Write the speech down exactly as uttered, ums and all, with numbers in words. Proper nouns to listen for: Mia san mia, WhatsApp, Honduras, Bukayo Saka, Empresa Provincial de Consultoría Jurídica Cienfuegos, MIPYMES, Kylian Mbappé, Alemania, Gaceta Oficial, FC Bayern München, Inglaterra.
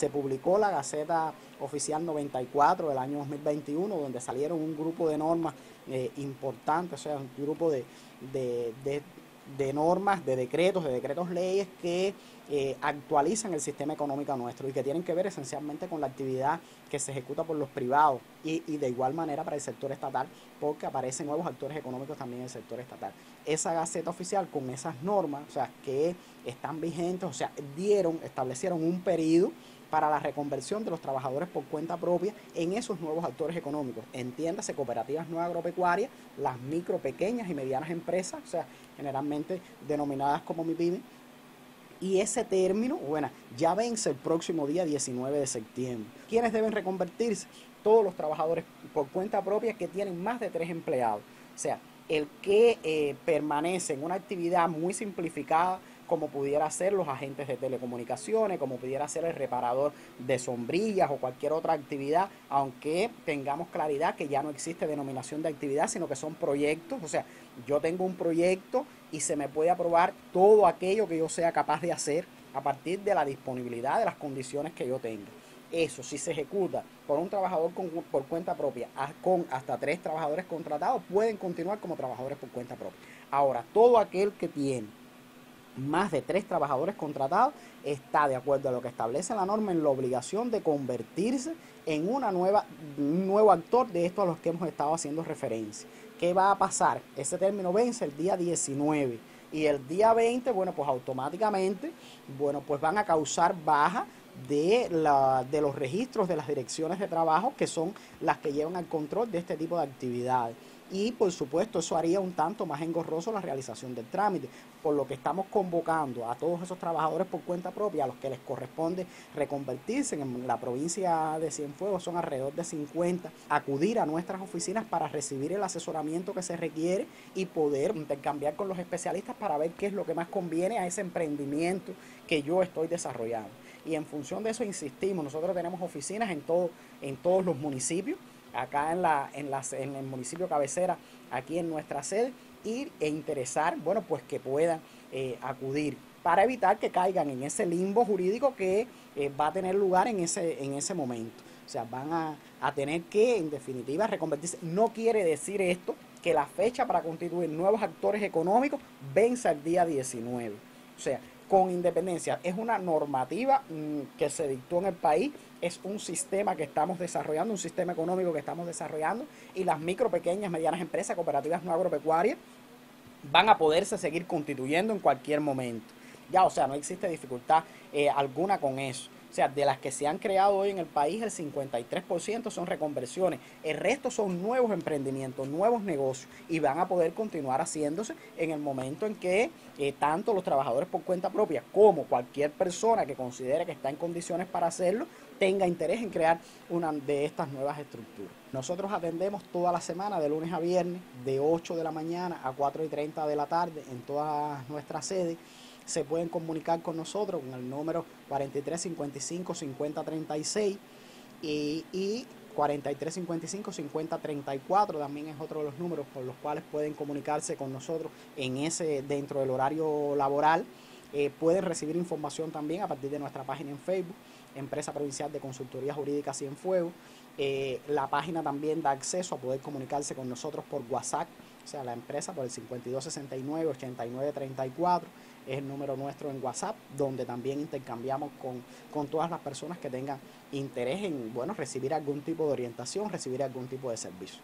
se publicó la Gaceta Oficial noventa y cuatro del año dos mil veintiuno, donde salieron un grupo de normas eh, importantes, o sea, un grupo de, de, de, de normas, de decretos, de decretos leyes que eh, actualizan el sistema económico nuestro y que tienen que ver esencialmente con la actividad que se ejecuta por los privados y, y de igual manera para el sector estatal, porque aparecen nuevos actores económicos también en el sector estatal. Esa Gaceta Oficial con esas normas, o sea, que están vigentes, o sea, dieron, establecieron un periodo para la reconversión de los trabajadores por cuenta propia en esos nuevos actores económicos. Entiéndase, cooperativas no agropecuarias, las micro, pequeñas y medianas empresas, o sea, generalmente denominadas como MIPYMES, y ese término, bueno, ya vence el próximo día diecinueve de septiembre. ¿Quiénes deben reconvertirse? Todos los trabajadores por cuenta propia que tienen más de tres empleados. O sea, el que eh, permanece en una actividad muy simplificada, como pudiera ser los agentes de telecomunicaciones, como pudiera ser el reparador de sombrillas o cualquier otra actividad, aunque tengamos claridad que ya no existe denominación de actividad, sino que son proyectos. O sea, yo tengo un proyecto y se me puede aprobar todo aquello que yo sea capaz de hacer a partir de la disponibilidad de las condiciones que yo tenga. Eso, si se ejecuta por un trabajador con, por cuenta propia, con hasta tres trabajadores contratados, pueden continuar como trabajadores por cuenta propia. Ahora, todo aquel que tiene más de tres trabajadores contratados está, de acuerdo a lo que establece la norma, en la obligación de convertirse en una nueva, un nuevo actor de estos a los que hemos estado haciendo referencia. ¿Qué va a pasar? Ese término vence el día diecinueve y el día veinte, bueno, pues automáticamente, bueno, pues van a causar baja de, la, de los registros de las direcciones de trabajo, que son las que llevan al control de este tipo de actividades. Y por supuesto eso haría un tanto más engorroso la realización del trámite, por lo que estamos convocando a todos esos trabajadores por cuenta propia, a los que les corresponde reconvertirse en la provincia de Cienfuegos, son alrededor de cincuenta, acudir a nuestras oficinas para recibir el asesoramiento que se requiere y poder intercambiar con los especialistas para ver qué es lo que más conviene a ese emprendimiento que yo estoy desarrollando. Y en función de eso, insistimos, nosotros tenemos oficinas en, todo, en todos los municipios, acá en, la, en, la, en el municipio cabecera, aquí en nuestra sede, ir e interesar, bueno, pues que puedan eh, acudir para evitar que caigan en ese limbo jurídico que eh, va a tener lugar en ese, en ese momento. O sea, van a, a tener que, en definitiva, reconvertirse. No quiere decir esto que la fecha para constituir nuevos actores económicos vence el día diecinueve. O sea, con independencia, es una normativa mmm, que se dictó en el país, es un sistema que estamos desarrollando, un sistema económico que estamos desarrollando, y las micro, pequeñas, medianas empresas, cooperativas no agropecuarias, van a poderse seguir constituyendo en cualquier momento. Ya, o sea, no existe dificultad eh, alguna con eso. O sea, de las que se han creado hoy en el país, el cincuenta y tres por ciento son reconversiones. El resto son nuevos emprendimientos, nuevos negocios, y van a poder continuar haciéndose en el momento en que eh, tanto los trabajadores por cuenta propia como cualquier persona que considere que está en condiciones para hacerlo tenga interés en crear una de estas nuevas estructuras. Nosotros atendemos toda la semana, de lunes a viernes, de ocho de la mañana a cuatro y treinta de la tarde en todas nuestras sedes. Se pueden comunicar con nosotros con el número cuarenta y tres, cincuenta y cinco, cincuenta, treinta y seis y, y cuarenta y tres, cincuenta y cinco, cincuenta, treinta y cuatro también es otro de los números por los cuales pueden comunicarse con nosotros en ese, dentro del horario laboral. Eh, pueden recibir información también a partir de nuestra página en Facebook, Empresa Provincial de Consultoría Jurídica Cienfuegos. Eh, la página también da acceso a poder comunicarse con nosotros por WhatsApp, o sea, la empresa por el cincuenta y dos sesenta y nueve, ochenta y nueve treinta y cuatro, es el número nuestro en WhatsApp, donde también intercambiamos con, con todas las personas que tengan interés en, bueno, recibir algún tipo de orientación, recibir algún tipo de servicio.